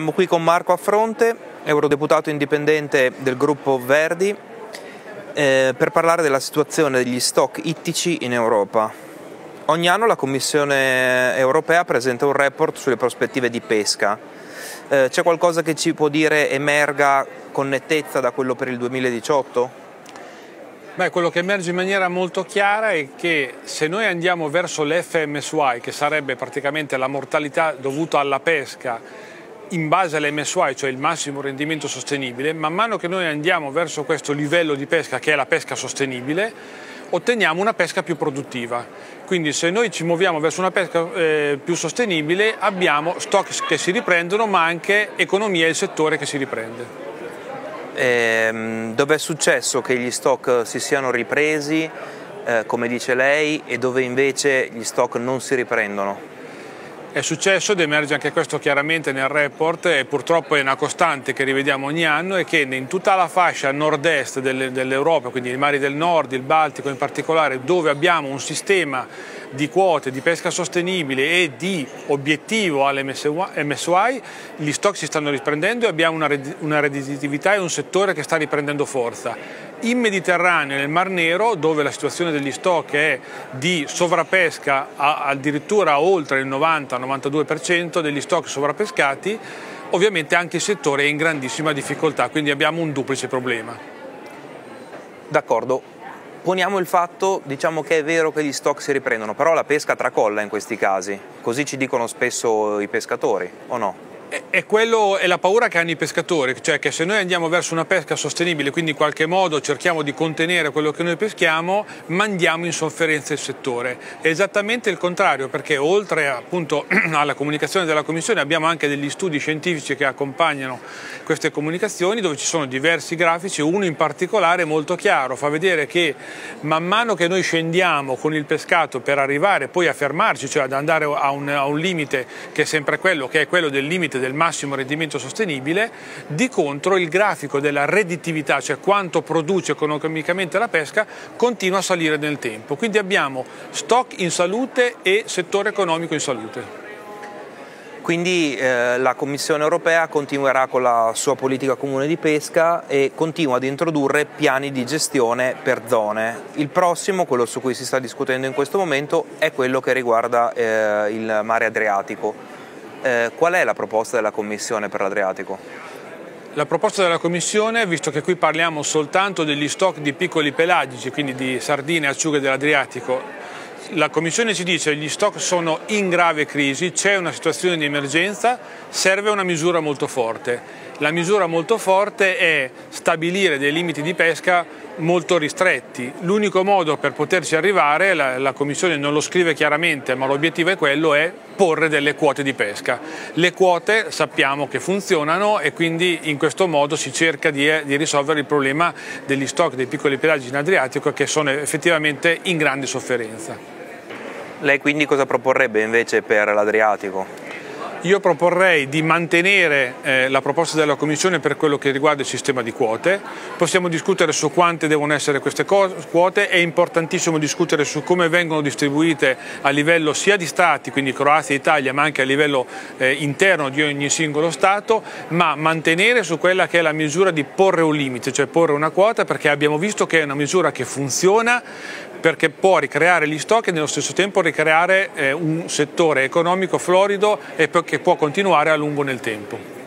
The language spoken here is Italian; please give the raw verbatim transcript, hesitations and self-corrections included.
Siamo qui con Marco Affronte, eurodeputato indipendente del gruppo Verdi, eh, per parlare della situazione degli stock ittici in Europa. Ogni anno la Commissione europea presenta un report sulle prospettive di pesca. Eh, c'è qualcosa che ci può dire emerga con nettezza da quello per il duemiladiciotto? Beh, quello che emerge in maniera molto chiara è che se noi andiamo verso l'F M S Y, che sarebbe praticamente la mortalità dovuta alla pesca, in base all'M S Y, cioè il massimo rendimento sostenibile, man mano che noi andiamo verso questo livello di pesca che è la pesca sostenibile, otteniamo una pesca più produttiva. Quindi se noi ci muoviamo verso una pesca eh, più sostenibile, abbiamo stock che si riprendono, ma anche economia e il settore che si riprende. Eh, dove è successo che gli stock si siano ripresi, eh, come dice lei, e dove invece gli stock non si riprendono? È successo, ed emerge anche questo chiaramente nel report, e purtroppo è una costante che rivediamo ogni anno, è che in tutta la fascia nord-est dell'Europa, quindi i mari del nord, il Baltico in particolare, dove abbiamo un sistema di quote di pesca sostenibile e di obiettivo all'M S Y, gli stock si stanno riprendendo e abbiamo una redditività e un settore che sta riprendendo forza. In Mediterraneo e nel Mar Nero, dove la situazione degli stock è di sovrappesca, addirittura oltre il novanta novantadue per cento degli stock sovrappescati, ovviamente anche il settore è in grandissima difficoltà, quindi abbiamo un duplice problema. D'accordo. Poniamo il fatto, diciamo che è vero che gli stock si riprendono, però la pesca tracolla in questi casi, così ci dicono spesso i pescatori, o no? È, quello, è la paura che hanno i pescatori, cioè che se noi andiamo verso una pesca sostenibile, quindi in qualche modo cerchiamo di contenere quello che noi peschiamo, mandiamo in sofferenza il settore. È esattamente il contrario, perché oltre appunto alla comunicazione della Commissione abbiamo anche degli studi scientifici che accompagnano queste comunicazioni, dove ci sono diversi grafici, uno in particolare molto chiaro, fa vedere che man mano che noi scendiamo con il pescato per arrivare poi a fermarci, cioè ad andare a un, a un limite che è sempre quello, che è quello del limite del massimo rendimento sostenibile, di contro il grafico della redditività, cioè quanto produce economicamente la pesca, continua a salire nel tempo. Quindi abbiamo stock in salute e settore economico in salute. Quindi eh, la Commissione europea continuerà con la sua politica comune di pesca e continua ad introdurre piani di gestione per zone. Il prossimo, quello su cui si sta discutendo in questo momento, è quello che riguarda eh, il mare Adriatico. Eh, qual è la proposta della Commissione per l'Adriatico? La proposta della Commissione, visto che qui parliamo soltanto degli stock di piccoli pelagici, quindi di sardine e acciughe dell'Adriatico, la Commissione ci dice che gli stock sono in grave crisi, c'è una situazione di emergenza, serve una misura molto forte. La misura molto forte è stabilire dei limiti di pesca molto ristretti. L'unico modo per poterci arrivare, la, la Commissione non lo scrive chiaramente, ma l'obiettivo è quello, è porre delle quote di pesca. Le quote sappiamo che funzionano e quindi in questo modo si cerca di, di risolvere il problema degli stock dei piccoli pelagi in Adriatico, che sono effettivamente in grande sofferenza. Lei quindi cosa proporrebbe invece per l'Adriatico? Io proporrei di mantenere eh, la proposta della Commissione per quello che riguarda il sistema di quote. Possiamo discutere su quante devono essere queste quote, è importantissimo discutere su come vengono distribuite a livello sia di Stati, quindi Croazia e Italia, ma anche a livello eh, interno di ogni singolo Stato, ma mantenere su quella che è la misura di porre un limite, cioè porre una quota, perché abbiamo visto che è una misura che funziona, perché può ricreare gli stock e nello stesso tempo ricreare eh, un settore economico florido e che può continuare a lungo nel tempo.